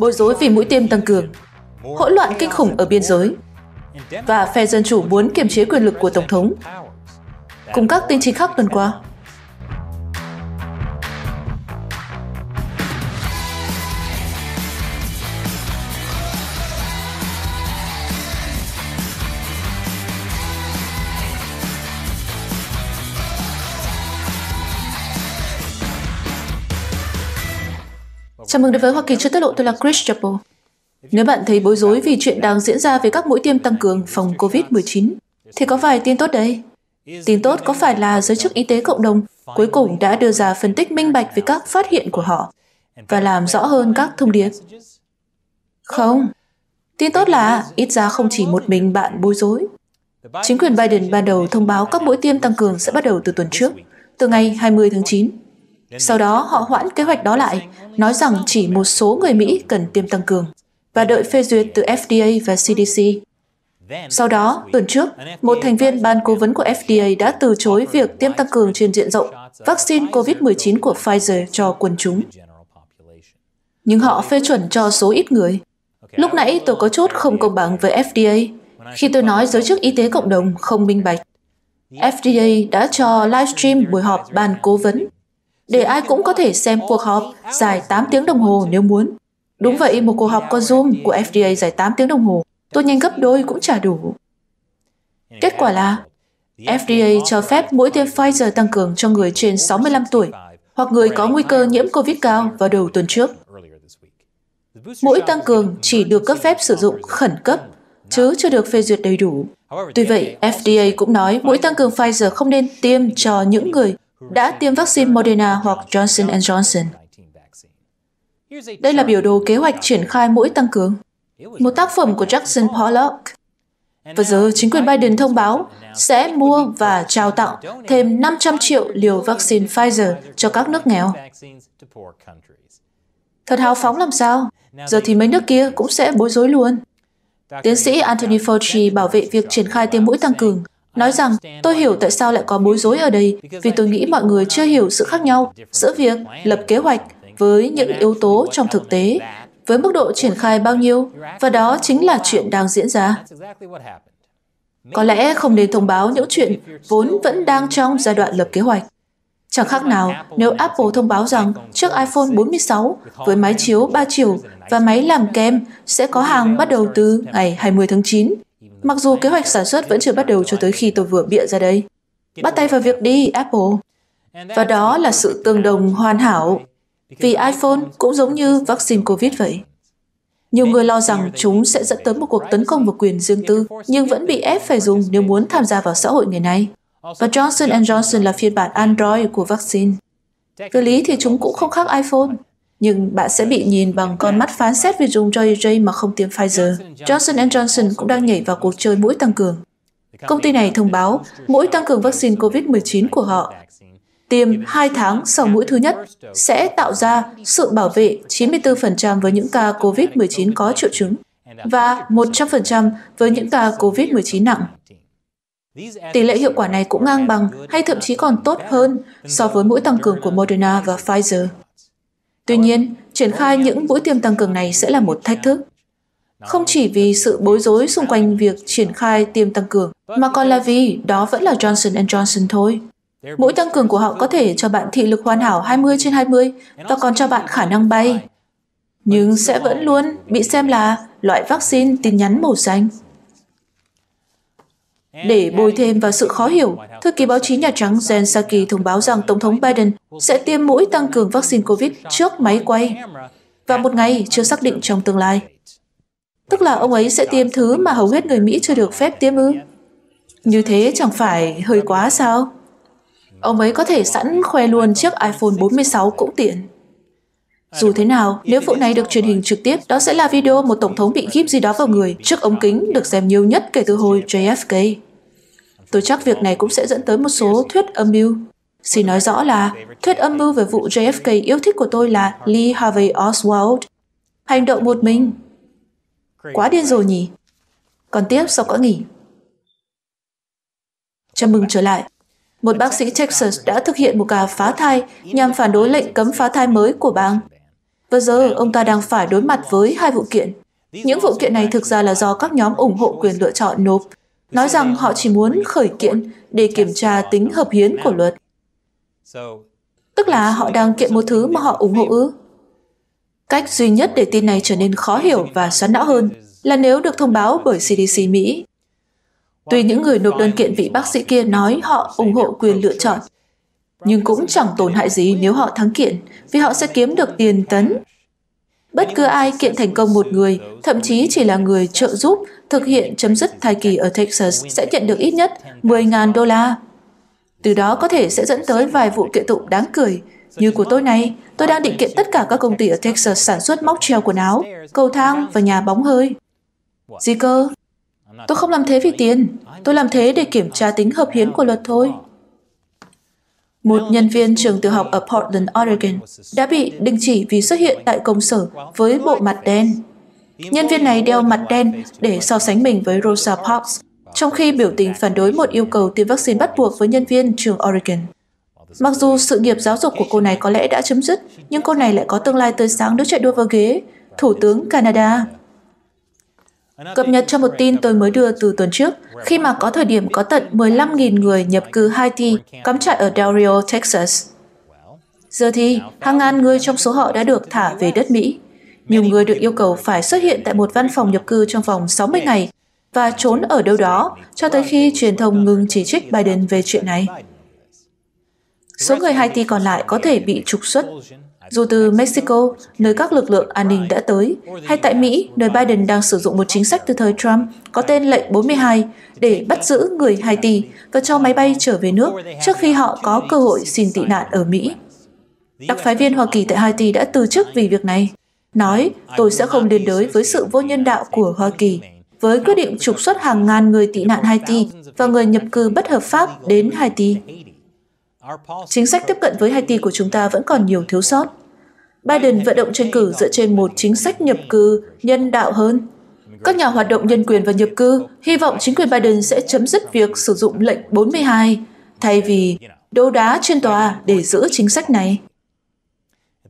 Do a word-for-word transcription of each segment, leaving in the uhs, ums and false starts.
bối rối vì mũi tiêm tăng cường, hỗn loạn kinh khủng ở biên giới, và phe Dân Chủ muốn kiềm chế quyền lực của Tổng thống, cùng các tin chính khác tuần qua. Chào mừng đến với Hoa Kỳ Chưa Tiết Lộ, tôi là Chris Chappell. Nếu bạn thấy bối rối vì chuyện đang diễn ra về các mũi tiêm tăng cường phòng Covid mười chín, thì có vài tin tốt đây. Tin tốt có phải là giới chức y tế cộng đồng cuối cùng đã đưa ra phân tích minh bạch về các phát hiện của họ và làm rõ hơn các thông điệp? Không. Tin tốt là ít ra không chỉ một mình bạn bối rối. Chính quyền Biden ban đầu thông báo các mũi tiêm tăng cường sẽ bắt đầu từ tuần trước, từ ngày hai mươi tháng chín. Sau đó, họ hoãn kế hoạch đó lại, nói rằng chỉ một số người Mỹ cần tiêm tăng cường và đợi phê duyệt từ F D A và C D C. Sau đó, tuần trước, một thành viên ban cố vấn của F D A đã từ chối việc tiêm tăng cường trên diện rộng vaccine Covid mười chín của Pfizer cho quần chúng. Nhưng họ phê chuẩn cho số ít người. Lúc nãy tôi có chút không công bằng với F D A khi tôi nói giới chức y tế cộng đồng không minh bạch. F D A đã cho livestream buổi họp ban cố vấn để ai cũng có thể xem cuộc họp dài tám tiếng đồng hồ nếu muốn. Đúng vậy, một cuộc họp qua Zoom của F D A dài tám tiếng đồng hồ. Tôi nhanh gấp đôi cũng chả đủ. Kết quả là F D A cho phép mũi tiêm Pfizer tăng cường cho người trên sáu mươi lăm tuổi hoặc người có nguy cơ nhiễm Covid cao vào đầu tuần trước. Mũi tăng cường chỉ được cấp phép sử dụng khẩn cấp, chứ chưa được phê duyệt đầy đủ. Tuy vậy, F D A cũng nói mũi tăng cường Pfizer không nên tiêm cho những người đã tiêm vaccine Moderna hoặc Johnson and Johnson. Đây là biểu đồ kế hoạch triển khai mũi tăng cường, một tác phẩm của Jackson Pollock. Và giờ, chính quyền Biden thông báo sẽ mua và trao tặng thêm năm trăm triệu liều vaccine Pfizer cho các nước nghèo. Thật hào phóng làm sao? Giờ thì mấy nước kia cũng sẽ bối rối luôn. Tiến sĩ Anthony Fauci bảo vệ việc triển khai tiêm mũi tăng cường, nói rằng, tôi hiểu tại sao lại có bối rối ở đây, vì tôi nghĩ mọi người chưa hiểu sự khác nhau giữa việc lập kế hoạch với những yếu tố trong thực tế, với mức độ triển khai bao nhiêu, và đó chính là chuyện đang diễn ra. Có lẽ không nên thông báo những chuyện vốn vẫn đang trong giai đoạn lập kế hoạch. Chẳng khác nào nếu Apple thông báo rằng chiếc iPhone bốn mươi sáu với máy chiếu ba chiều và máy làm kem sẽ có hàng bắt đầu từ ngày hai mươi tháng chín, mặc dù kế hoạch sản xuất vẫn chưa bắt đầu cho tới khi tôi vừa bịa ra đây. Bắt tay vào việc đi, Apple. Và đó là sự tương đồng hoàn hảo, vì iPhone cũng giống như vaccine Covid vậy. Nhiều người lo rằng chúng sẽ dẫn tới một cuộc tấn công vào quyền riêng tư, nhưng vẫn bị ép phải dùng nếu muốn tham gia vào xã hội ngày nay. Và Johnson and Johnson là phiên bản Android của vaccine. Về lý thì chúng cũng không khác iPhone, nhưng bạn sẽ bị nhìn bằng con mắt phán xét vì dùng J and J mà không tiêm Pfizer. Johnson and Johnson cũng đang nhảy vào cuộc chơi mũi tăng cường. Công ty này thông báo mũi tăng cường vaccine Covid mười chín của họ tiêm hai tháng sau mũi thứ nhất sẽ tạo ra sự bảo vệ chín mươi tư phần trăm với những ca Covid mười chín có triệu chứng và một trăm phần trăm với những ca Covid mười chín nặng. Tỷ lệ hiệu quả này cũng ngang bằng hay thậm chí còn tốt hơn so với mũi tăng cường của Moderna và Pfizer. Tuy nhiên, triển khai những mũi tiêm tăng cường này sẽ là một thách thức. Không chỉ vì sự bối rối xung quanh việc triển khai tiêm tăng cường, mà còn là vì đó vẫn là Johnson and Johnson thôi. Mũi tăng cường của họ có thể cho bạn thị lực hoàn hảo hai mươi trên hai mươi và còn cho bạn khả năng bay, nhưng sẽ vẫn luôn bị xem là loại vaccine tin nhắn màu xanh. Để bồi thêm vào sự khó hiểu, thư ký báo chí Nhà Trắng Jen Psaki thông báo rằng Tổng thống Biden sẽ tiêm mũi tăng cường vaccine Covid trước máy quay và một ngày chưa xác định trong tương lai. Tức là ông ấy sẽ tiêm thứ mà hầu hết người Mỹ chưa được phép tiêm ư? Như thế chẳng phải hơi quá sao? Ông ấy có thể sẵn khoe luôn chiếc iPhone bốn mươi sáu cũng tiện. Dù thế nào, nếu vụ này được truyền hình trực tiếp, đó sẽ là video một tổng thống bị ghim gì đó vào người trước ống kính được xem nhiều nhất kể từ hồi J F K. Tôi chắc việc này cũng sẽ dẫn tới một số thuyết âm mưu. Xin nói rõ là thuyết âm mưu về vụ J F K yêu thích của tôi là Lee Harvey Oswald. Hành động một mình. Quá điên rồi nhỉ? Còn tiếp sau có nghỉ. Chào mừng trở lại. Một bác sĩ Texas đã thực hiện một ca phá thai nhằm phản đối lệnh cấm phá thai mới của bang. Và giờ, ông ta đang phải đối mặt với hai vụ kiện. Những vụ kiện này thực ra là do các nhóm ủng hộ quyền lựa chọn nộp, nói rằng họ chỉ muốn khởi kiện để kiểm tra tính hợp hiến của luật. Tức là họ đang kiện một thứ mà họ ủng hộ ư? Cách duy nhất để tin này trở nên khó hiểu và xoắn não hơn là nếu được thông báo bởi xê đê xê Mỹ. Tuy những người nộp đơn kiện vị bác sĩ kia nói họ ủng hộ quyền lựa chọn, nhưng cũng chẳng tổn hại gì nếu họ thắng kiện, vì họ sẽ kiếm được tiền tấn. Bất cứ ai kiện thành công một người, thậm chí chỉ là người trợ giúp thực hiện chấm dứt thai kỳ ở Texas sẽ nhận được ít nhất mười nghìn đô la. Từ đó có thể sẽ dẫn tới vài vụ kiện tụng đáng cười, như của tôi này. Tôi đang định kiện tất cả các công ty ở Texas sản xuất móc treo quần áo, cầu thang và nhà bóng hơi. Gì cơ? Tôi không làm thế vì tiền. Tôi làm thế để kiểm tra tính hợp hiến của luật thôi. Một nhân viên trường tiểu học ở Portland, Oregon đã bị đình chỉ vì xuất hiện tại công sở với bộ mặt đen. Nhân viên này đeo mặt đen để so sánh mình với Rosa Parks, trong khi biểu tình phản đối một yêu cầu tiêm vaccine bắt buộc với nhân viên trường Oregon. Mặc dù sự nghiệp giáo dục của cô này có lẽ đã chấm dứt, nhưng cô này lại có tương lai tươi sáng nếu chạy đua vào ghế Thủ tướng Canada. Cập nhật cho một tin tôi mới đưa từ tuần trước, khi mà có thời điểm có tận mười lăm nghìn người nhập cư Haiti cắm trại ở Del Rio, Texas. Giờ thì, hàng ngàn người trong số họ đã được thả về đất Mỹ. Nhiều người được yêu cầu phải xuất hiện tại một văn phòng nhập cư trong vòng sáu mươi ngày và trốn ở đâu đó cho tới khi truyền thông ngừng chỉ trích Biden về chuyện này. Số người Haiti còn lại có thể bị trục xuất, dù từ Mexico, nơi các lực lượng an ninh đã tới, hay tại Mỹ, nơi Biden đang sử dụng một chính sách từ thời Trump có tên lệnh bốn mươi hai để bắt giữ người Haiti và cho máy bay trở về nước trước khi họ có cơ hội xin tị nạn ở Mỹ. Đặc phái viên Hoa Kỳ tại Haiti đã từ chức vì việc này, nói tôi sẽ không liên đới với sự vô nhân đạo của Hoa Kỳ, với quyết định trục xuất hàng ngàn người tị nạn Haiti và người nhập cư bất hợp pháp đến Haiti. Chính sách tiếp cận với Haiti của chúng ta vẫn còn nhiều thiếu sót. Biden vận động tranh cử dựa trên một chính sách nhập cư nhân đạo hơn. Các nhà hoạt động nhân quyền và nhập cư hy vọng chính quyền Biden sẽ chấm dứt việc sử dụng lệnh bốn mươi hai, thay vì đấu đá trên tòa để giữ chính sách này.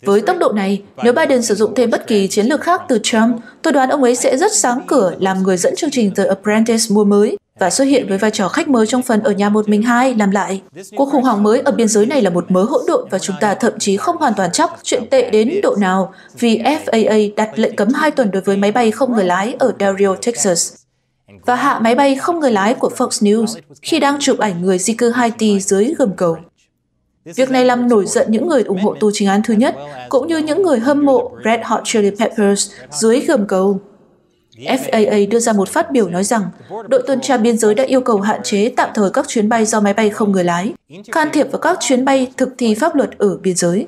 Với tốc độ này, nếu Biden sử dụng thêm bất kỳ chiến lược khác từ Trump, tôi đoán ông ấy sẽ rất sáng cửa làm người dẫn chương trình The Apprentice mùa mới và xuất hiện với vai trò khách mời trong phần Ở Nhà Một Mình Hai làm lại. Cuộc khủng hoảng mới ở biên giới này là một mớ hỗn độn và chúng ta thậm chí không hoàn toàn chắc chuyện tệ đến độ nào vì F A A đặt lệnh cấm hai tuần đối với máy bay không người lái ở Del Rio, Texas và hạ máy bay không người lái của Fox News khi đang chụp ảnh người di cư Haiti dưới gầm cầu. Việc này làm nổi giận những người ủng hộ tù chính án thứ nhất, cũng như những người hâm mộ Red Hot Chili Peppers dưới gầm cầu. F A A đưa ra một phát biểu nói rằng đội tuần tra biên giới đã yêu cầu hạn chế tạm thời các chuyến bay do máy bay không người lái, can thiệp vào các chuyến bay thực thi pháp luật ở biên giới.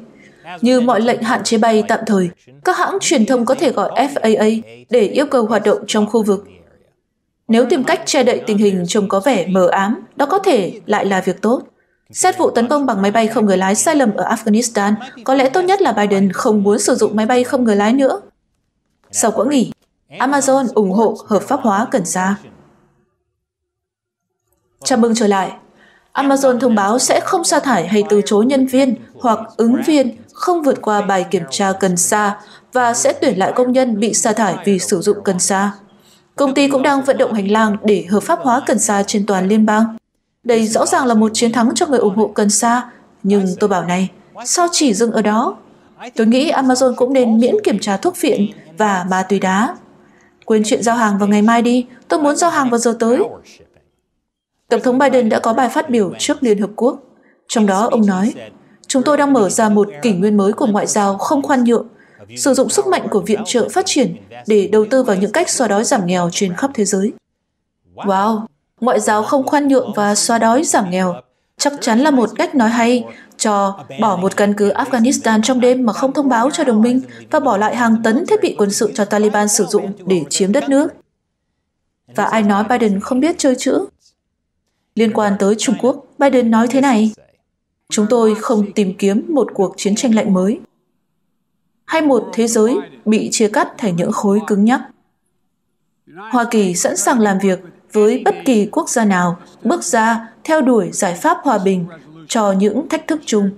Như mọi lệnh hạn chế bay tạm thời, các hãng truyền thông có thể gọi F A A để yêu cầu hoạt động trong khu vực. Nếu tìm cách che đậy tình hình trông có vẻ mờ ám, đó có thể lại là việc tốt. Xét vụ tấn công bằng máy bay không người lái sai lầm ở Afghanistan, có lẽ tốt nhất là Biden không muốn sử dụng máy bay không người lái nữa. Sau quãng nghỉ, Amazon ủng hộ hợp pháp hóa cần sa. Chào mừng trở lại. Amazon thông báo sẽ không sa thải hay từ chối nhân viên hoặc ứng viên không vượt qua bài kiểm tra cần sa và sẽ tuyển lại công nhân bị sa thải vì sử dụng cần sa. Công ty cũng đang vận động hành lang để hợp pháp hóa cần sa trên toàn liên bang. Đây rõ ràng là một chiến thắng cho người ủng hộ cần sa, nhưng tôi bảo này, sao chỉ dừng ở đó? Tôi nghĩ Amazon cũng nên miễn kiểm tra thuốc phiện và ma túy đá. Quên chuyện giao hàng vào ngày mai đi, tôi muốn giao hàng vào giờ tới. Tổng thống Biden đã có bài phát biểu trước Liên Hợp Quốc. Trong đó, ông nói, chúng tôi đang mở ra một kỷ nguyên mới của ngoại giao không khoan nhượng, sử dụng sức mạnh của viện trợ phát triển để đầu tư vào những cách xóa đói giảm nghèo trên khắp thế giới. Wow! Ngoại giao không khoan nhượng và xóa đói giảm nghèo chắc chắn là một cách nói hay cho bỏ một căn cứ Afghanistan trong đêm mà không thông báo cho đồng minh và bỏ lại hàng tấn thiết bị quân sự cho Taliban sử dụng để chiếm đất nước. Và ai nói Biden không biết chơi chữ? Liên quan tới Trung Quốc, Biden nói thế này, chúng tôi không tìm kiếm một cuộc chiến tranh lạnh mới hay một thế giới bị chia cắt thành những khối cứng nhắc. Hoa Kỳ sẵn sàng làm việc với bất kỳ quốc gia nào bước ra theo đuổi giải pháp hòa bình cho những thách thức chung.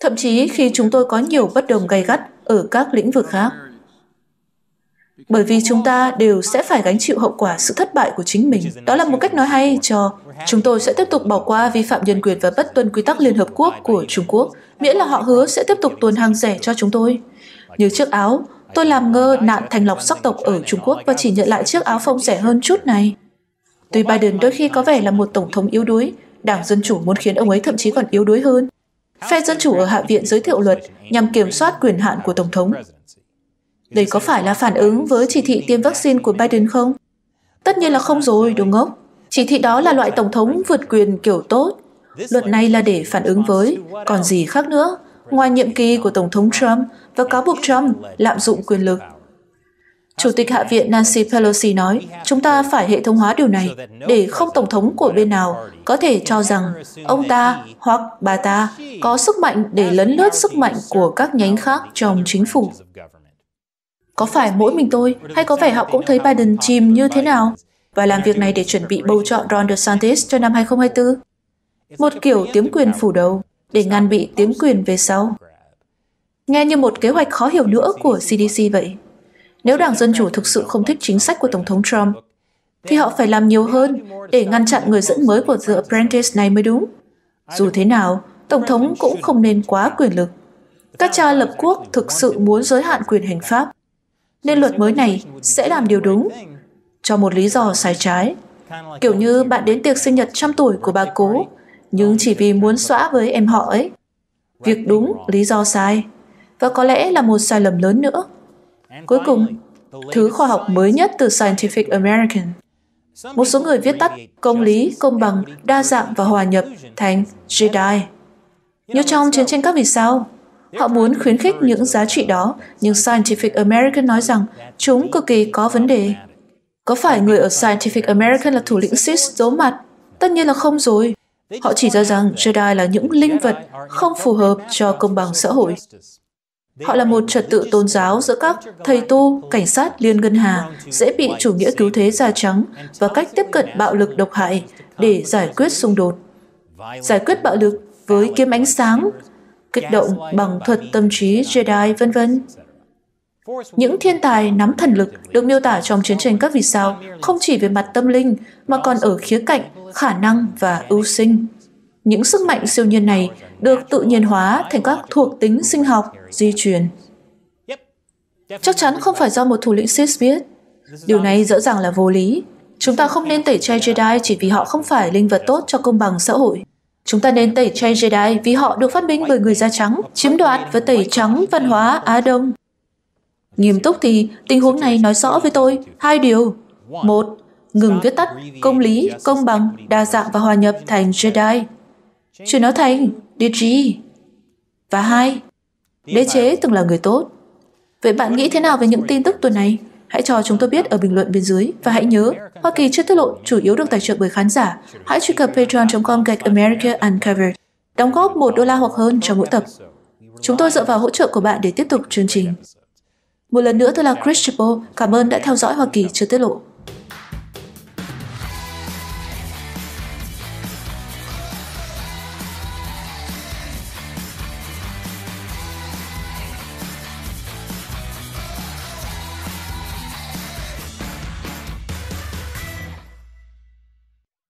Thậm chí khi chúng tôi có nhiều bất đồng gay gắt, ở các lĩnh vực khác. Bởi vì chúng ta đều sẽ phải gánh chịu hậu quả sự thất bại của chính mình. Đó là một cách nói hay cho chúng tôi sẽ tiếp tục bỏ qua vi phạm nhân quyền và bất tuân quy tắc Liên Hợp Quốc của Trung Quốc, miễn là họ hứa sẽ tiếp tục tuồn hàng rẻ cho chúng tôi. Như chiếc áo, tôi làm ngơ nạn thanh lọc sắc tộc ở Trung Quốc và chỉ nhận lại chiếc áo phông rẻ hơn chút này. Tuy Biden đôi khi có vẻ là một tổng thống yếu đuối, Đảng Dân Chủ muốn khiến ông ấy thậm chí còn yếu đuối hơn. Phe Dân Chủ ở Hạ viện giới thiệu luật nhằm kiểm soát quyền hạn của Tổng thống. Đây có phải là phản ứng với chỉ thị tiêm vaccine của Biden không? Tất nhiên là không rồi, đúng không? Chỉ thị đó là loại Tổng thống vượt quyền kiểu tốt. Luật này là để phản ứng với, còn gì khác nữa, ngoài nhiệm kỳ của Tổng thống Trump và cáo buộc Trump lạm dụng quyền lực. Chủ tịch Hạ viện Nancy Pelosi nói, chúng ta phải hệ thống hóa điều này để không Tổng thống của bên nào có thể cho rằng ông ta hoặc bà ta có sức mạnh để lấn lướt sức mạnh của các nhánh khác trong chính phủ. Có phải mỗi mình tôi hay có vẻ họ cũng thấy Biden chìm như thế nào và làm việc này để chuẩn bị bầu chọn Ron DeSantis cho năm hai không hai tư? Một kiểu tiếm quyền phủ đầu để ngăn bị tiếm quyền về sau. Nghe như một kế hoạch khó hiểu nữa của xê đê xê vậy. Nếu Đảng Dân Chủ thực sự không thích chính sách của Tổng thống Trump, thì họ phải làm nhiều hơn để ngăn chặn người dẫn mới của The Apprentice này mới đúng. Dù thế nào, Tổng thống cũng không nên quá quyền lực. Các cha lập quốc thực sự muốn giới hạn quyền hành pháp, nên luật mới này sẽ làm điều đúng, cho một lý do sai trái. Kiểu như bạn đến tiệc sinh nhật trăm tuổi của bà cố, nhưng chỉ vì muốn xóa với em họ ấy. Việc đúng, lý do sai, và có lẽ là một sai lầm lớn nữa. Cuối cùng, thứ khoa học mới nhất từ Scientific American. Một số người viết tắt công lý, công bằng, đa dạng và hòa nhập thành Jedi. Như trong chiến tranh các vì sao, họ muốn khuyến khích những giá trị đó, nhưng Scientific American nói rằng chúng cực kỳ có vấn đề. Có phải người ở Scientific American là thủ lĩnh cis giấu mặt? Tất nhiên là không rồi. Họ chỉ ra rằng Jedi là những linh vật không phù hợp cho công bằng xã hội. Họ là một trật tự tôn giáo giữa các thầy tu, cảnh sát liên ngân hà, dễ bị chủ nghĩa cứu thế da trắng và cách tiếp cận bạo lực độc hại để giải quyết xung đột. Giải quyết bạo lực với kiếm ánh sáng, kích động bằng thuật tâm trí Jedi, vân vân. Những thiên tài nắm thần lực được miêu tả trong chiến tranh các vì sao không chỉ về mặt tâm linh mà còn ở khía cạnh khả năng và ưu sinh. Những sức mạnh siêu nhiên này được tự nhiên hóa thành các thuộc tính sinh học, di truyền. Chắc chắn không phải do một thủ lĩnh cis viết. Điều này rõ ràng là vô lý. Chúng ta không nên tẩy chay Jedi chỉ vì họ không phải linh vật tốt cho công bằng xã hội. Chúng ta nên tẩy chay Jedi vì họ được phát minh bởi người da trắng, chiếm đoạt và tẩy trắng văn hóa Á Đông. Nghiêm túc thì tình huống này nói rõ với tôi hai điều. Một, ngừng viết tắt công lý, công bằng, đa dạng và hòa nhập thành Jedi. Chuyển nó thành Deji. Và hai, đế chế từng là người tốt. Vậy bạn nghĩ thế nào về những tin tức tuần này? Hãy cho chúng tôi biết ở bình luận bên dưới. Và hãy nhớ, Hoa Kỳ Chưa Tiết Lộ chủ yếu được tài trợ bởi khán giả. Hãy truy cập patreon chấm com gạch America Uncovered. Đóng góp một đô la hoặc hơn cho mỗi tập. Chúng tôi dựa vào hỗ trợ của bạn để tiếp tục chương trình. Một lần nữa, tôi là Chris Chappell. Cảm ơn đã theo dõi Hoa Kỳ Chưa Tiết Lộ.